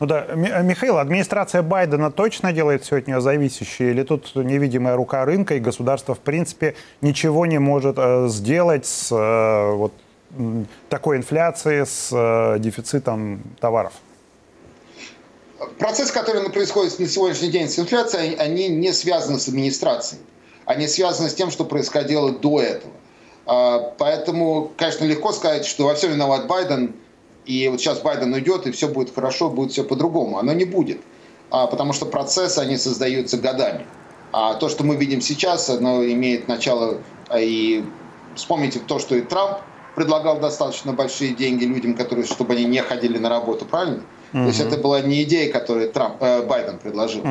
Михаил, администрация Байдена точно делает все от нее зависящее? Или тут невидимая рука рынка, и государство, в принципе, ничего не может сделать с такой инфляцией, с дефицитом товаров? Процесс, который происходит на сегодняшний день с инфляцией, они не связаны с администрацией. Они связаны с тем, что происходило до этого. Поэтому, конечно, легко сказать, что во всем виноват Байден, и вот сейчас Байден уйдет, и все будет хорошо, будет все по-другому. Оно не будет, потому что процессы, они создаются годами. А то, что мы видим сейчас, оно имеет начало, и вспомните то, что и Трамп предлагал достаточно большие деньги людям, чтобы они не ходили на работу, правильно? То есть это была не идея, которую Байден предложил.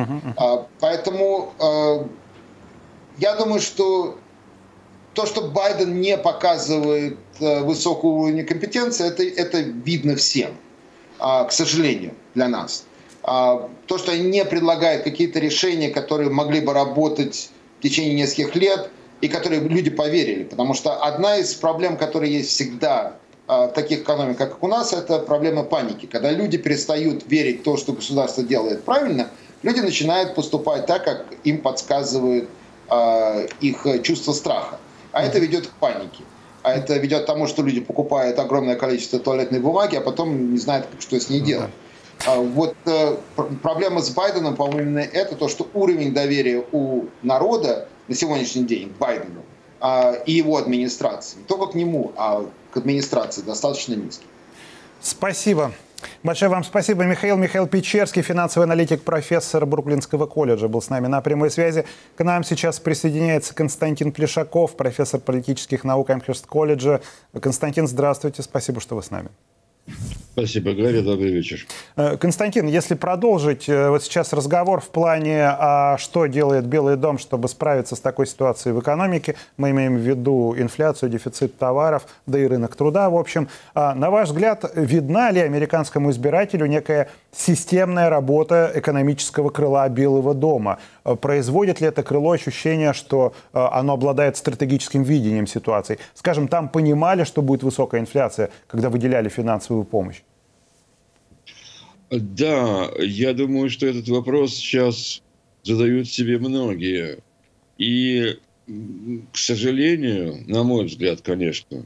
Поэтому я думаю, что то, что Байден не показывает высокого уровня компетенции, это видно всем, к сожалению, для нас. То, что они не предлагают какие-то решения, которые могли бы работать в течение нескольких лет, и которые люди поверили. Потому что одна из проблем, которая есть всегда в таких экономиках, как у нас, это проблема паники. Когда люди перестают верить в то, что государство делает правильно, люди начинают поступать так, как им подсказывают их чувство страха. А это ведет к панике. А это ведет к тому, что люди покупают огромное количество туалетной бумаги, а потом не знают, что с ней делать. Проблема с Байденом, по-моему, это то, что уровень доверия у народа на сегодняшний день к Байдену и его администрации, не только к нему, а к администрации, достаточно низкий. Спасибо. Большое вам спасибо, Михаил. Михаил Печерский, финансовый аналитик, профессор Бруклинского колледжа, был с нами на прямой связи. К нам сейчас присоединяется Константин Плешаков, профессор политических наук Амхерст колледжа. Константин, здравствуйте. Спасибо, что вы с нами. Спасибо, Гарри. Добрый вечер. Константин, если продолжить вот сейчас разговор в плане, что делает Белый дом, чтобы справиться с такой ситуацией в экономике, мы имеем в виду инфляцию, дефицит товаров, да и рынок труда, в общем. На ваш взгляд, видна ли американскому избирателю некая системная работа экономического крыла Белого дома? Производит ли это крыло ощущение, что оно обладает стратегическим видением ситуации? Скажем, там понимали, что будет высокая инфляция, когда выделяли финансовую помощь? Да, я думаю, что этот вопрос сейчас задают себе многие. И, к сожалению, на мой взгляд, конечно,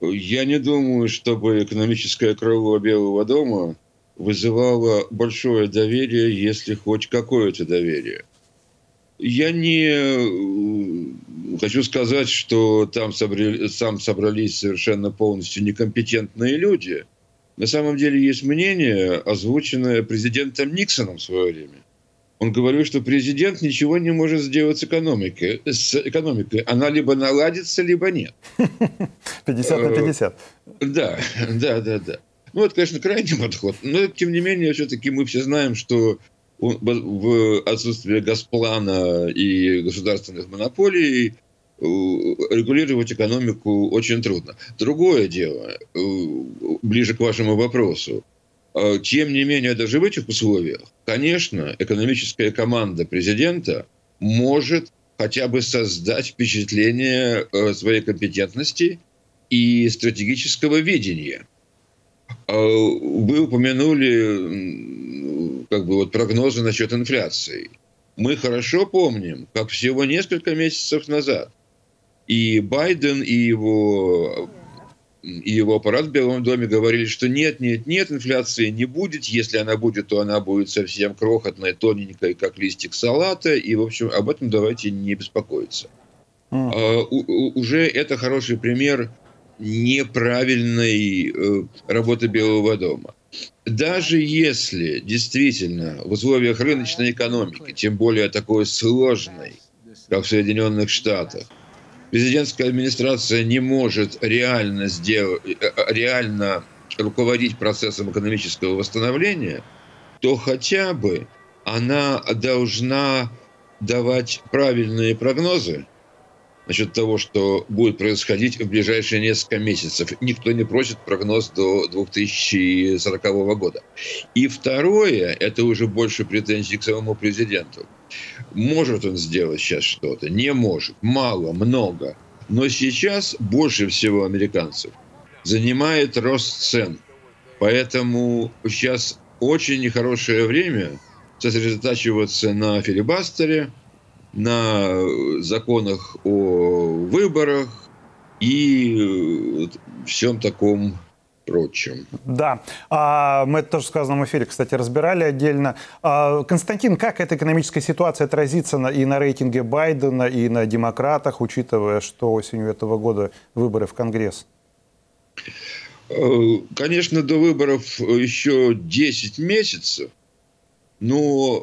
я не думаю, чтобы экономическое крыло Белого дома вызывало большое доверие, если хоть какое-то доверие. Я не хочу сказать, что там собрались совершенно полностью некомпетентные люди. На самом деле есть мнение, озвученное президентом Никсоном в свое время. Он говорил, что президент ничего не может сделать с экономикой. Она либо наладится, либо нет. 50 на 50. Да. Это, конечно, крайний подход. Но, тем не менее, все-таки мы все знаем, что в отсутствие Госплана и государственных монополий регулировать экономику очень трудно. Другое дело, ближе к вашему вопросу. Тем не менее, даже в этих условиях, конечно, экономическая команда президента может хотя бы создать впечатление своей компетентности и стратегического видения. Вы упомянули прогнозы насчет инфляции. Мы хорошо помним, как всего несколько месяцев назад И Байден, и его аппарат в Белом доме говорили, что нет, инфляции не будет. Если она будет, то она будет совсем крохотная, тоненькая, как листик салата. И, в общем, об этом давайте не беспокоиться. Уже это хороший пример неправильной работы Белого дома. Даже если действительно в условиях рыночной экономики, тем более такой сложной, как в Соединенных Штатах, президентская администрация не может реально руководить процессом экономического восстановления, то хотя бы она должна давать правильные прогнозы насчет того, что будет происходить в ближайшие несколько месяцев. Никто не просит прогноз до 2040 года. И второе, это уже больше претензий к самому президенту. Может он сделать сейчас что-то? Не может. Мало, много. Но сейчас больше всего американцев занимает рост цен. Поэтому сейчас очень нехорошее время сосредотачиваться на филибастере, на законах о выборах и всем таком прочем. Да, мы это тоже в сказанном эфире, кстати, разбирали отдельно. Константин, как эта экономическая ситуация отразится и на рейтинге Байдена, и на демократах, учитывая, что осенью этого года выборы в Конгресс? Конечно, до выборов еще 10 месяцев. Но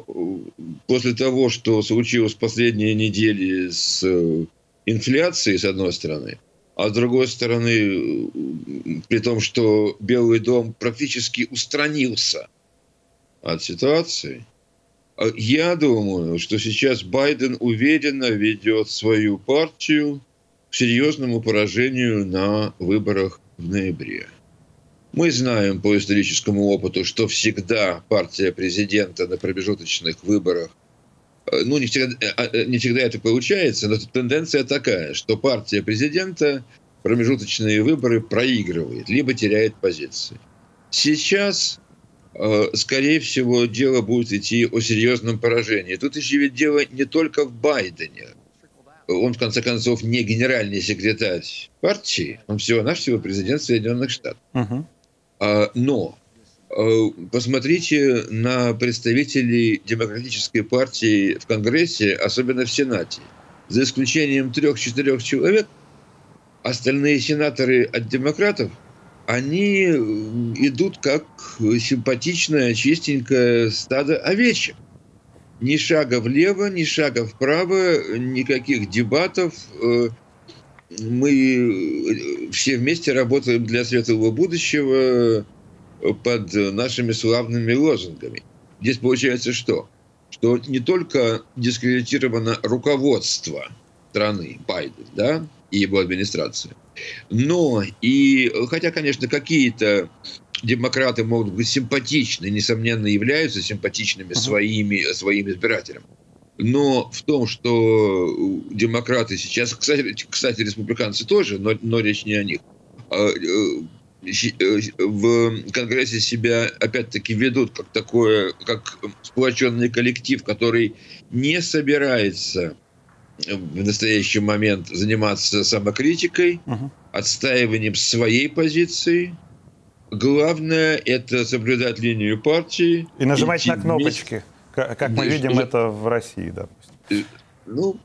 после того, что случилось в последние недели с инфляцией, с одной стороны, а с другой стороны, при том, что Белый дом практически устранился от ситуации, я думаю, что сейчас Байден уверенно ведет свою партию к серьезному поражению на выборах в ноябре. Мы знаем по историческому опыту, что всегда партия президента на промежуточных выборах, ну не всегда это получается, но тенденция такая, что партия президента промежуточные выборы проигрывает, либо теряет позиции. Сейчас, скорее всего, дело будет идти о серьезном поражении. Тут еще ведь дело не только в Байдене. Он, в конце концов, не генеральный секретарь партии, он всего-навсего президент Соединенных Штатов. Но посмотрите на представителей демократической партии в Конгрессе, особенно в Сенате. За исключением 3-4 человек, остальные сенаторы от демократов, они идут как симпатичное, чистенькое стадо овечек. Ни шага влево, ни шага вправо, никаких дебатов. Мы все вместе работаем для светлого будущего под нашими славными лозунгами. Здесь получается что? Что не только дискредитировано руководство страны Байден, да, и его администрация, но и, хотя, конечно, какие-то демократы могут быть симпатичны, несомненно, являются симпатичными своим избирателям. Но в том, что демократы сейчас, кстати, республиканцы тоже, но речь не о них, в Конгрессе себя опять-таки ведут как сплоченный коллектив, который не собирается в настоящий момент заниматься самокритикой, отстаиванием своей позиции. Главное – это соблюдать линию партии. И нажимать на кнопочки, как мы видим это в России, допустим. Ну,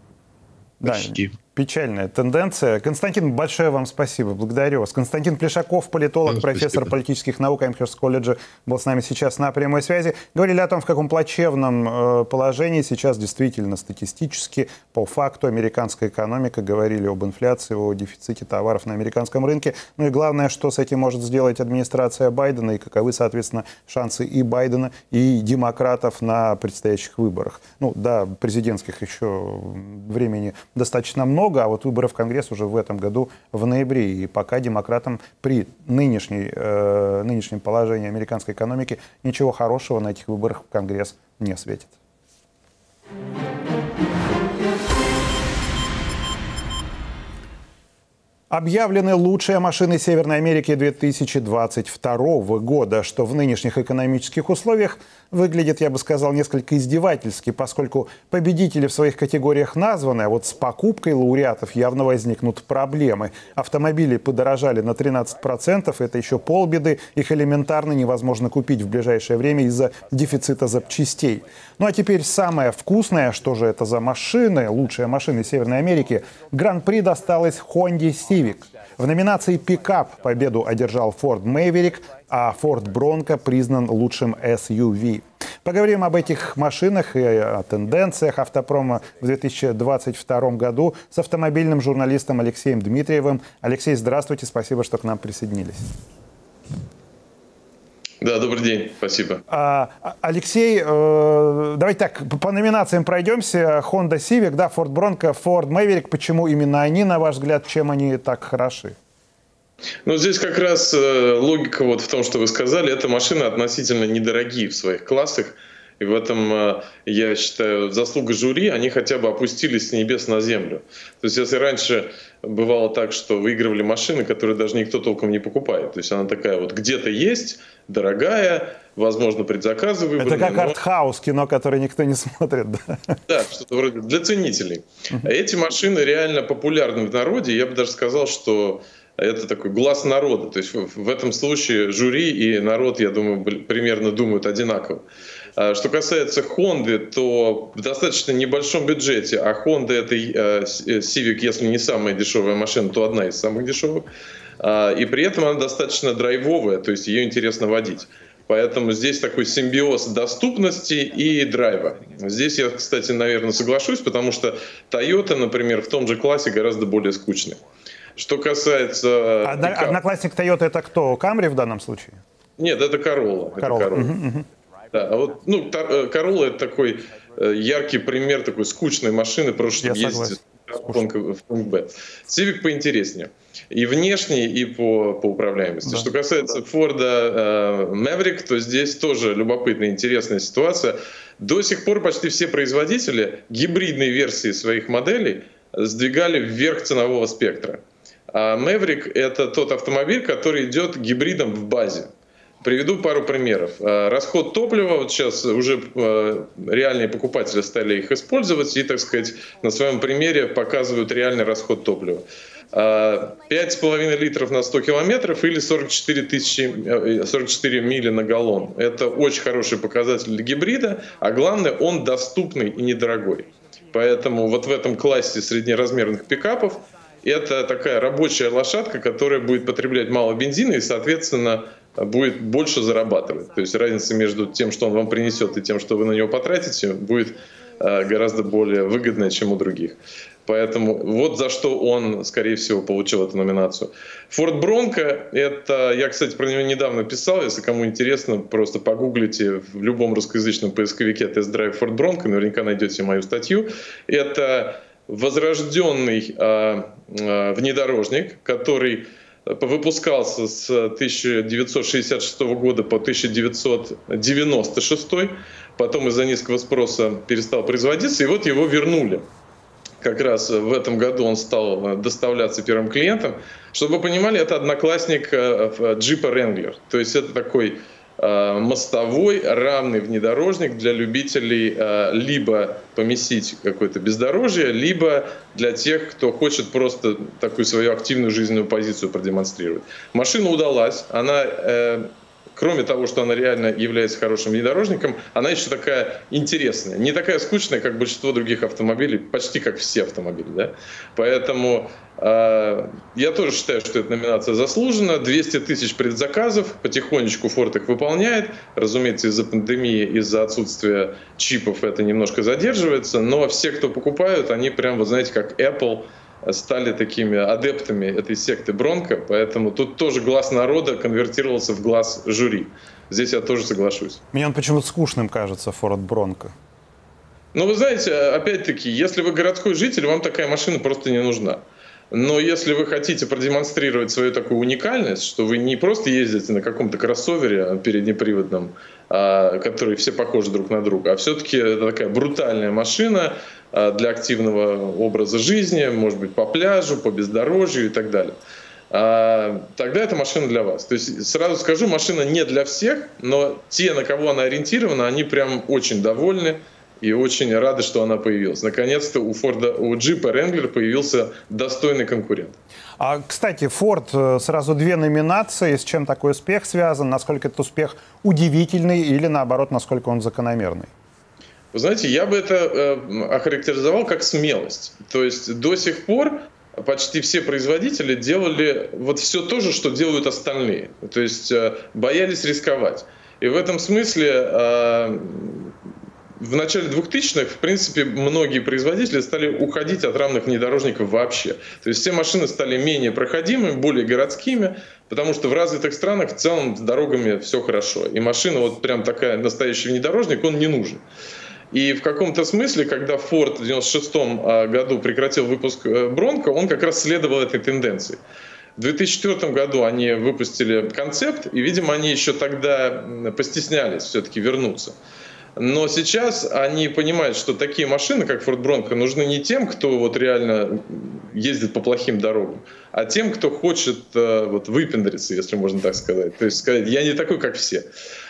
почти. Да, печальная тенденция. Константин, большое вам спасибо. Благодарю вас. Константин Плешаков, политолог, профессор политических наук Амхерст колледжа, был с нами сейчас на прямой связи. Говорили о том, в каком плачевном положении сейчас действительно статистически, по факту, американская экономика. Говорили об инфляции, о дефиците товаров на американском рынке. Ну и главное, что с этим может сделать администрация Байдена и каковы, соответственно, шансы и Байдена, и демократов на предстоящих выборах. Ну, до президентских еще времени достаточно много. А вот выборы в Конгресс уже в этом году, в ноябре. И пока демократам при нынешнем положении американской экономики ничего хорошего на этих выборах в Конгресс не светит. Объявлены лучшие машины Северной Америки 2022 года, что в нынешних экономических условиях выглядит, я бы сказал, несколько издевательски, поскольку победители в своих категориях названы, а вот с покупкой лауреатов явно возникнут проблемы. Автомобили подорожали на 13%, это еще полбеды, их элементарно невозможно купить в ближайшее время из-за дефицита запчастей. Ну а теперь самое вкусное, что же это за машины, лучшие машины Северной Америки, гран-при досталось Honda Civic. В номинации «Пикап» победу одержал Ford Maverick, а Ford Bronco признан лучшим SUV. Поговорим об этих машинах и о тенденциях автопрома в 2022 году с автомобильным журналистом Алексеем Дмитриевым. Алексей, здравствуйте, спасибо, что к нам присоединились. Да, добрый день, спасибо. Алексей, давайте так, по номинациям пройдемся. Honda Civic, да, Ford Bronco, Ford Maverick. Почему именно они, на ваш взгляд, чем они так хороши? Ну, здесь как раз логика вот в том, что вы сказали. Это машины относительно недорогие в своих классах. И в этом, я считаю, заслуга жюри, они хотя бы опустились с небес на землю. То есть, если раньше бывало так, что выигрывали машины, которые даже никто толком не покупает. То есть, она такая вот где-то есть, дорогая, возможно, предзаказы выбранные. Это как артхаус кино, которое никто не смотрит. Да, да, что-то вроде для ценителей. Эти машины реально популярны в народе. Я бы даже сказал, что это такой глаз народа. То есть, в этом случае жюри и народ, я думаю, примерно думают одинаково. Что касается Хонды, то в достаточно небольшом бюджете, а Honda это Civic, если не самая дешевая машина, то одна из самых дешевых, и при этом она достаточно драйвовая, то есть ее интересно водить. Поэтому здесь такой симбиоз доступности и драйва. Здесь я, кстати, наверное, соглашусь, потому что Toyota, например, в том же классе гораздо более скучная. Что касается... Одноклассник Toyota это кто? Camry в данном случае? Нет, это Corolla. Да, а вот, ну, Corolla это такой яркий пример такой скучной машины, потому что ездит в Пункт-Б. Civic поинтереснее. И внешне, и по управляемости. Да. Что касается Форда Maverick, то здесь тоже любопытная, интересная ситуация. До сих пор почти все производители гибридные версии своих моделей сдвигали вверх ценового спектра. А Maverick это тот автомобиль, который идет гибридом в базе. Приведу пару примеров. Расход топлива, вот сейчас уже реальные покупатели стали их использовать и, так сказать, на своем примере показывают реальный расход топлива. 5,5 литров на 100 километров или 44 мили на галлон. Это очень хороший показатель для гибрида, а главное, он доступный и недорогой. Поэтому вот в этом классе среднеразмерных пикапов это такая рабочая лошадка, которая будет потреблять мало бензина и, соответственно, будет больше зарабатывать. То есть разница между тем, что он вам принесет, и тем, что вы на него потратите, будет гораздо более выгодная, чем у других. Поэтому вот за что он, скорее всего, получил эту номинацию. Ford Bronco, это, я, кстати, про него недавно писал, если кому интересно, просто погуглите в любом русскоязычном поисковике «Тест-драйв Ford Bronco», наверняка найдете мою статью. Это возрожденный внедорожник, который выпускался с 1966 года по 1996, потом из-за низкого спроса перестал производиться, и вот его вернули. Как раз в этом году он стал доставляться первым клиентам. Чтобы вы понимали, это одноклассник Jeep Wrangler, то есть это такой мостовой равный внедорожник для любителей либо поместить какое-то бездорожье, либо для тех, кто хочет просто такую свою активную жизненную позицию продемонстрировать. Машина удалась. Она, кроме того, что она реально является хорошим внедорожником, она еще такая интересная. Не такая скучная, как большинство других автомобилей, почти как все автомобили. Да? Поэтому я тоже считаю, что эта номинация заслужена. 200 тысяч предзаказов, потихонечку Ford их выполняет. Разумеется, из-за пандемии, из-за отсутствия чипов это немножко задерживается. Но все, кто покупают, они прям, вот знаете, как Apple, стали такими адептами этой секты Бронко, поэтому тут тоже глаз народа конвертировался в глаз жюри. Здесь я тоже соглашусь. Мне он почему-то скучным кажется, Форд Бронко. Ну, вы знаете, опять-таки, если вы городской житель, вам такая машина просто не нужна. Но если вы хотите продемонстрировать свою такую уникальность, что вы не просто ездите на каком-то кроссовере переднеприводном, которые все похожи друг на друга, а все-таки это такая брутальная машина, для активного образа жизни, может быть, по пляжу, по бездорожью и так далее. Тогда это машина для вас. То есть сразу скажу, машина не для всех, но те, на кого она ориентирована, они прям очень довольны и очень рады, что она появилась. Наконец-то у Jeep Wrangler появился достойный конкурент. А, кстати, Ford сразу две номинации. С чем такой успех связан? Насколько этот успех удивительный или, наоборот, насколько он закономерный? Вы знаете, я бы это охарактеризовал как смелость. То есть до сих пор почти все производители делали вот все то же, что делают остальные. То есть боялись рисковать. И в этом смысле в начале 2000-х, в принципе, многие производители стали уходить от рамных внедорожников вообще. То есть все машины стали менее проходимыми, более городскими, потому что в развитых странах в целом с дорогами все хорошо. И машина вот прям такая, настоящий внедорожник, он не нужен. И в каком-то смысле, когда Ford в 1996 году прекратил выпуск Bronco, он как раз следовал этой тенденции. В 2004 году они выпустили концепт, и, видимо, они еще тогда постеснялись все-таки вернуться. Но сейчас они понимают, что такие машины, как Ford Bronco, нужны не тем, кто вот реально ездит по плохим дорогам, а тем, кто хочет вот, выпендриться, если можно так сказать. То есть сказать, я не такой, как все.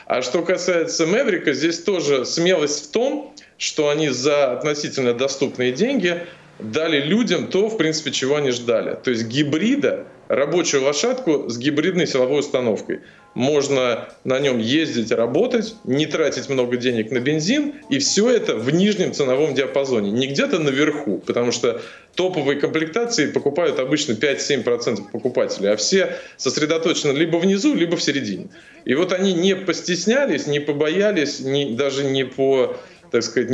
А что касается Maverick, здесь тоже смелость в том, что они за относительно доступные деньги дали людям то, в принципе, чего они ждали. То есть гибрида, рабочую лошадку с гибридной силовой установкой. Можно на нем ездить, работать, не тратить много денег на бензин, и все это в нижнем ценовом диапазоне, не где-то наверху, потому что топовые комплектации покупают обычно 5-7% покупателей, а все сосредоточены либо внизу, либо в середине. И вот они не постеснялись, не побоялись, не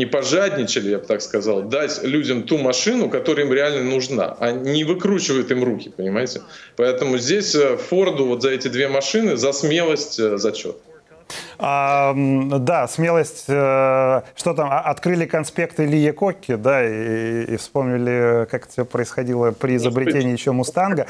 пожадничали, я бы так сказал, дать людям ту машину, которая им реально нужна, а не выкручивают им руки, понимаете? Поэтому здесь Форду вот за эти две машины, за смелость зачет. Да, смелость, что там, открыли конспект Ильи Кокки, да, и вспомнили, как это происходило при изобретении еще Мустанга.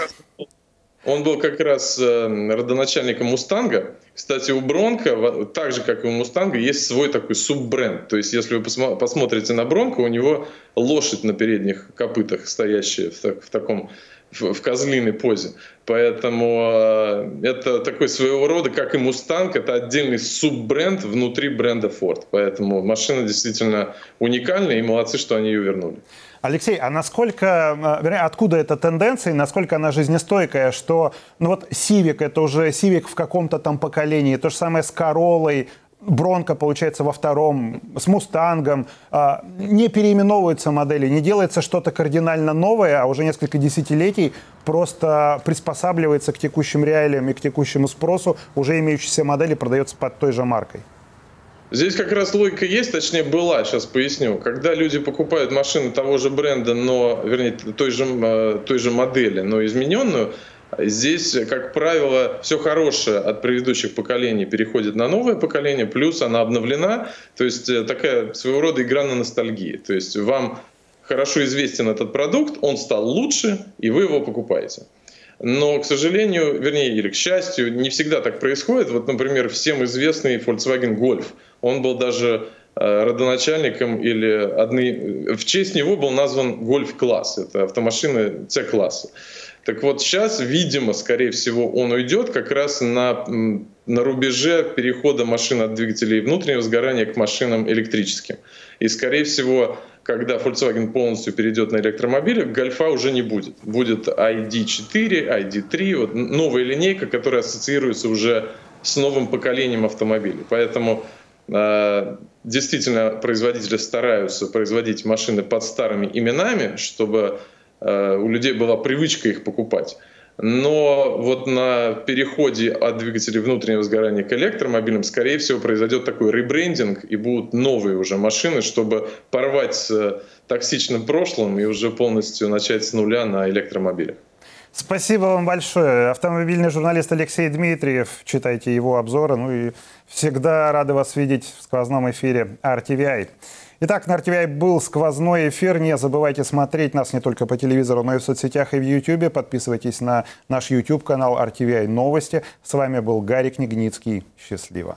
Он был как раз родоначальником Мустанга. Кстати, у Бронко, так же, как и у Мустанга, есть свой такой суббренд. То есть, если вы посмотрите на Бронко, у него лошадь на передних копытах, стоящая в козлиной позе. Поэтому это такой своего рода, как и Мустанг, это отдельный суббренд внутри бренда Ford. Поэтому машина действительно уникальная, и молодцы, что они ее вернули. Алексей, а насколько, вернее, откуда эта тенденция, и насколько она жизнестойкая, что, ну вот, Civic, это уже Civic в каком-то там поколении, то же самое с Короллой, Бронко, получается, во втором, с Мустангом, не переименовываются модели, не делается что-то кардинально новое, а уже несколько десятилетий просто приспосабливается к текущим реалиям и к текущему спросу, уже имеющиеся модели продаются под той же маркой. Здесь как раз логика есть, точнее была, сейчас поясню. Когда люди покупают машину того же бренда, но, вернее, той же модели, но измененную, здесь, как правило, все хорошее от предыдущих поколений переходит на новое поколение, плюс она обновлена, то есть такая своего рода игра на ностальгии. То есть вам хорошо известен этот продукт, он стал лучше, и вы его покупаете. Но, к сожалению, вернее, или к счастью, не всегда так происходит. Вот, например, всем известный Volkswagen Golf. Он был даже родоначальником, в честь него был назван Golf-класс. Это автомашины C-класса. Так вот, сейчас, видимо, скорее всего, он уйдет как раз на рубеже перехода машин от двигателей внутреннего сгорания к машинам электрическим. И, скорее всего, когда Volkswagen полностью перейдет на электромобили, Гольфа уже не будет. Будет ID4, ID3, вот новая линейка, которая ассоциируется уже с новым поколением автомобилей. Поэтому действительно производители стараются производить машины под старыми именами, чтобы у людей была привычка их покупать. Но вот на переходе от двигателей внутреннего сгорания к электромобилям, скорее всего, произойдет такой ребрендинг, и будут новые уже машины, чтобы порвать с токсичным прошлым и уже полностью начать с нуля на электромобилях. Спасибо вам большое. Автомобильный журналист Алексей Дмитриев. Читайте его обзоры. Ну и всегда рады вас видеть в сквозном эфире RTVI. Итак, на RTVI был сквозной эфир. Не забывайте смотреть нас не только по телевизору, но и в соцсетях, и в YouTube. Подписывайтесь на наш YouTube-канал RTVI Новости. С вами был Гарик Нигницкий. Счастливо.